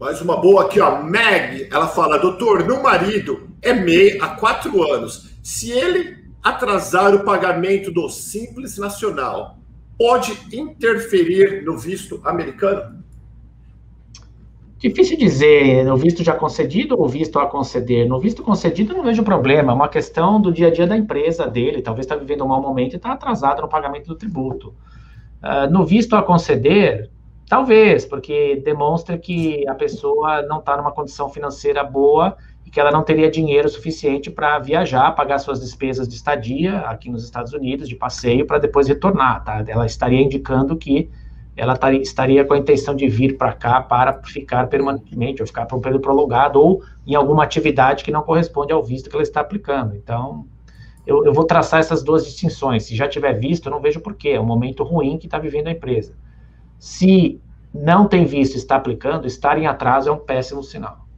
Mais uma boa aqui, ó. Meg, ela fala, doutor, meu marido é MEI há 4 anos. Se ele atrasar o pagamento do Simples Nacional, pode interferir no visto americano? Difícil dizer, no visto já concedido ou visto a conceder. No visto concedido, não vejo problema, é uma questão do dia a dia da empresa dele, talvez está vivendo um mau momento e está atrasado no pagamento do tributo. No visto a conceder, talvez, porque demonstra que a pessoa não está numa condição financeira boa e que ela não teria dinheiro suficiente para viajar, pagar suas despesas de estadia aqui nos Estados Unidos, de passeio, para depois retornar, tá? Ela estaria indicando que ela estaria com a intenção de vir para cá para ficar permanentemente, ou ficar por um período prolongado, ou em alguma atividade que não corresponde ao visto que ela está aplicando. Então, eu vou traçar essas duas distinções. Se já tiver visto, eu não vejo porquê, é um momento ruim que está vivendo a empresa. Se não tem visto e está aplicando, estar em atraso é um péssimo sinal.